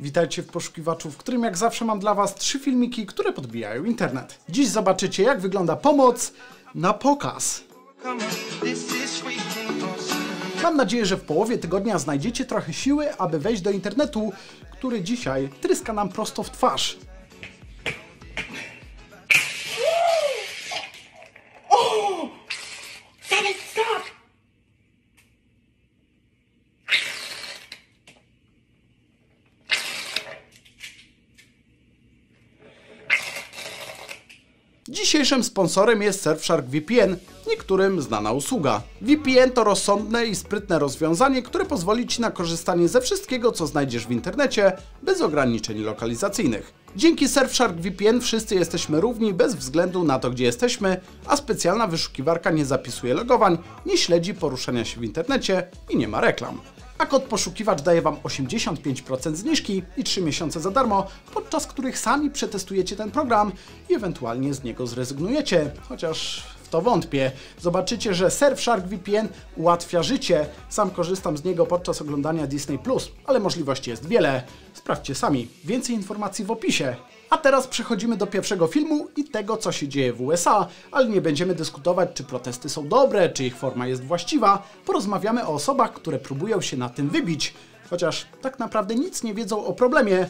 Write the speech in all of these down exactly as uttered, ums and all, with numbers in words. Witajcie w Poszukiwaczu, w którym jak zawsze mam dla Was trzy filmiki, które podbijają internet. Dziś zobaczycie, jak wygląda pomoc na pokaz. Mam nadzieję, że w połowie tygodnia znajdziecie trochę siły, aby wejść do internetu, który dzisiaj tryska nam prosto w twarz. Dzisiejszym sponsorem jest Surfshark V P N, niektórym znana usługa. V P N to rozsądne i sprytne rozwiązanie, które pozwoli Ci na korzystanie ze wszystkiego, co znajdziesz w internecie, bez ograniczeń lokalizacyjnych. Dzięki Surfshark V P N wszyscy jesteśmy równi bez względu na to, gdzie jesteśmy, a specjalna wyszukiwarka nie zapisuje logowań, nie śledzi poruszania się w internecie i nie ma reklam. A kod Poszukiwacz daje Wam osiemdziesiąt pięć procent zniżki i trzy miesiące za darmo, podczas których sami przetestujecie ten program i ewentualnie z niego zrezygnujecie. Chociaż w to wątpię. Zobaczycie, że Surfshark V P N ułatwia życie. Sam korzystam z niego podczas oglądania Disney plus, ale możliwości jest wiele. Sprawdźcie sami. Więcej informacji w opisie. A teraz przechodzimy do pierwszego filmu i tego, co się dzieje w U S A, ale nie będziemy dyskutować, czy protesty są dobre, czy ich forma jest właściwa. Porozmawiamy o osobach, które próbują się na tym wybić, chociaż tak naprawdę nic nie wiedzą o problemie,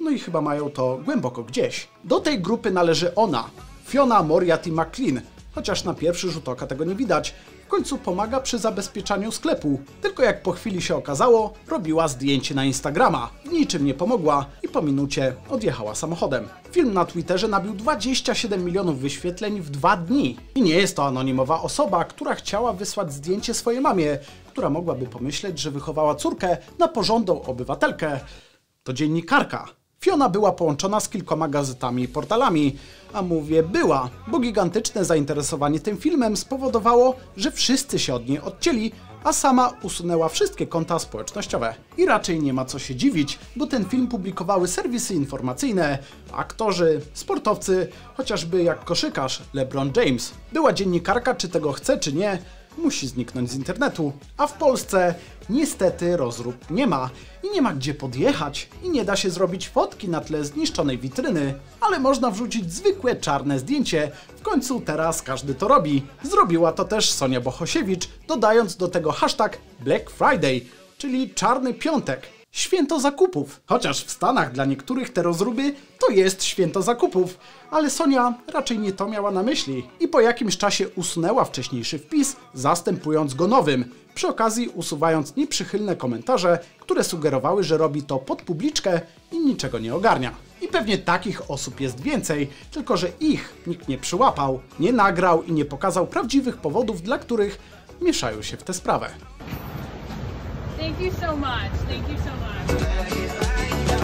no i chyba mają to głęboko gdzieś. Do tej grupy należy ona, Fiona Moriarty-McLaughlin, chociaż na pierwszy rzut oka tego nie widać. W końcu pomaga przy zabezpieczaniu sklepu, tylko jak po chwili się okazało, robiła zdjęcie na Instagrama, w niczym nie pomogła i po minucie odjechała samochodem. Film na Twitterze nabił dwadzieścia siedem milionów wyświetleń w dwa dni. I nie jest to anonimowa osoba, która chciała wysłać zdjęcie swojej mamie, która mogłaby pomyśleć, że wychowała córkę na porządną obywatelkę. To dziennikarka. Fiona była połączona z kilkoma gazetami i portalami, a mówię była, bo gigantyczne zainteresowanie tym filmem spowodowało, że wszyscy się od niej odcięli, a sama usunęła wszystkie konta społecznościowe. I raczej nie ma co się dziwić, bo ten film publikowały serwisy informacyjne, aktorzy, sportowcy, chociażby jak koszykarz LeBron James. Była dziennikarka, czy tego chce, czy nie, musi zniknąć z internetu, a w Polsce niestety rozrób nie ma i nie ma gdzie podjechać i nie da się zrobić fotki na tle zniszczonej witryny, ale można wrzucić zwykłe czarne zdjęcie, w końcu teraz każdy to robi. Zrobiła to też Sonia Bohosiewicz, dodając do tego hashtag Black Friday, czyli czarny piątek. Święto zakupów. Chociaż w Stanach dla niektórych te rozruby to jest święto zakupów, ale Sonia raczej nie to miała na myśli i po jakimś czasie usunęła wcześniejszy wpis, zastępując go nowym, przy okazji usuwając nieprzychylne komentarze, które sugerowały, że robi to pod publiczkę i niczego nie ogarnia. I pewnie takich osób jest więcej, tylko że ich nikt nie przyłapał, nie nagrał i nie pokazał prawdziwych powodów, dla których mieszają się w tę sprawę. Thank you so much. Thank you so much.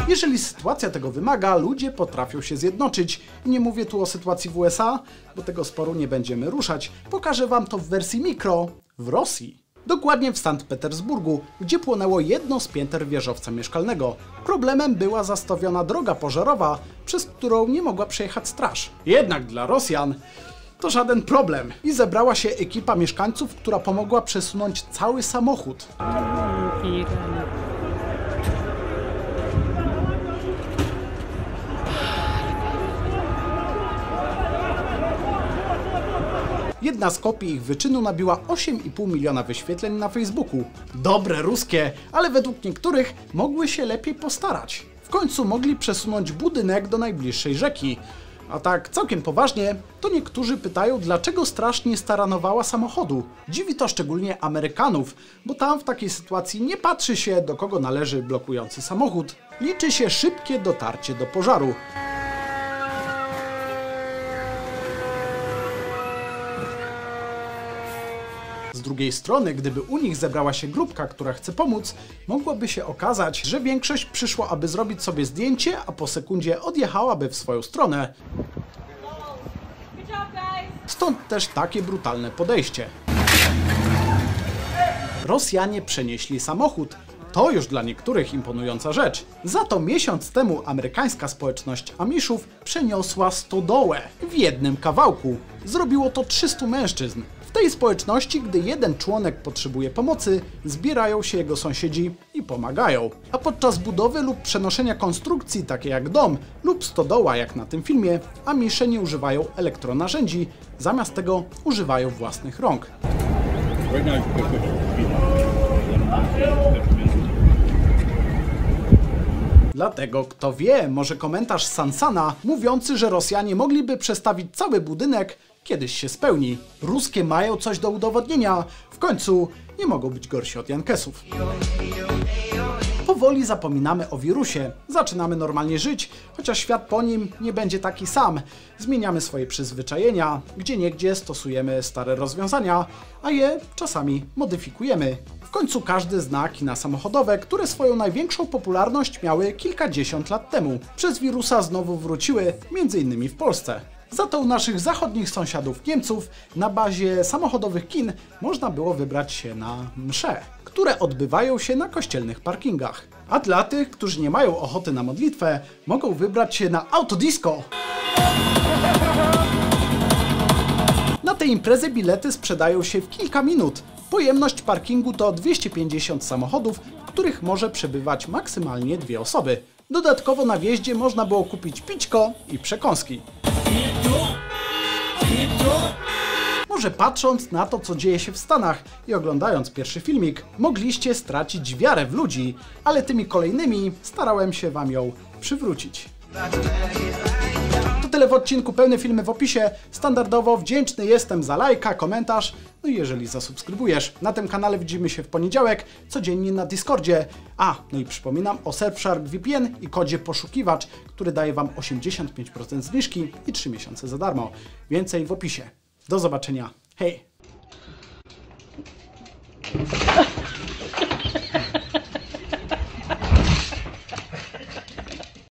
Jeżeli sytuacja tego wymaga, ludzie potrafią się zjednoczyć. I nie mówię tu o sytuacji w U S A, bo tego sporu nie będziemy ruszać. Pokażę Wam to w wersji mikro w Rosji. Dokładnie w Sankt Petersburgu, gdzie płonęło jedno z pięter wieżowca mieszkalnego. Problemem była zastawiona droga pożarowa, przez którą nie mogła przejechać straż. Jednak dla Rosjan to żaden problem. I zebrała się ekipa mieszkańców, która pomogła przesunąć cały samochód. Jedna z kopii ich wyczynu nabiła osiem i pół miliona wyświetleń na Facebooku. Dobre ruskie, ale według niektórych mogły się lepiej postarać. W końcu mogli przesunąć budynek do najbliższej rzeki. A tak całkiem poważnie, to niektórzy pytają, dlaczego straż nie staranowała samochodu. Dziwi to szczególnie Amerykanów, bo tam w takiej sytuacji nie patrzy się, do kogo należy blokujący samochód. Liczy się szybkie dotarcie do pożaru. Z drugiej strony, gdyby u nich zebrała się grupka, która chce pomóc, mogłoby się okazać, że większość przyszła, aby zrobić sobie zdjęcie, a po sekundzie odjechałaby w swoją stronę. Stąd też takie brutalne podejście. Rosjanie przenieśli samochód. To już dla niektórych imponująca rzecz. Za to miesiąc temu amerykańska społeczność Amishów przeniosła stodołę w jednym kawałku. Zrobiło to trzystu mężczyzn. W tej społeczności, gdy jeden członek potrzebuje pomocy, zbierają się jego sąsiedzi i pomagają. A podczas budowy lub przenoszenia konstrukcji, takie jak dom lub stodoła, jak na tym filmie, Amisze nie używają elektronarzędzi, zamiast tego używają własnych rąk. Dlatego, kto wie, może komentarz Sansana mówiący, że Rosjanie mogliby przestawić cały budynek, kiedyś się spełni. Ruskie mają coś do udowodnienia. W końcu nie mogą być gorsi od Jankesów. Powoli zapominamy o wirusie. Zaczynamy normalnie żyć, chociaż świat po nim nie będzie taki sam. Zmieniamy swoje przyzwyczajenia, gdzieniegdzie stosujemy stare rozwiązania, a je czasami modyfikujemy. W końcu każdy zna kina samochodowe, które swoją największą popularność miały kilkadziesiąt lat temu. Przez wirusa znowu wróciły, między innymi w Polsce. Za to u naszych zachodnich sąsiadów Niemców na bazie samochodowych kin można było wybrać się na msze, które odbywają się na kościelnych parkingach. A dla tych, którzy nie mają ochoty na modlitwę, mogą wybrać się na autodisco. Na tej imprezie bilety sprzedają się w kilka minut. Pojemność parkingu to dwieście pięćdziesiąt samochodów, w których może przebywać maksymalnie dwie osoby. Dodatkowo na wjeździe można było kupić pićko i przekąski. Może patrząc na to, co dzieje się w Stanach i oglądając pierwszy filmik, mogliście stracić wiarę w ludzi, ale tymi kolejnymi starałem się wam ją przywrócić. To tyle w odcinku, pełne filmy w opisie. Standardowo wdzięczny jestem za lajka, komentarz, no i jeżeli zasubskrybujesz. Na tym kanale widzimy się w poniedziałek, codziennie na Discordzie. A, no i przypominam o Surfshark V P N i kodzie Poszukiwacz, który daje wam osiemdziesiąt pięć procent zniżki i trzy miesiące za darmo. Więcej w opisie. Do zobaczenia. Hej!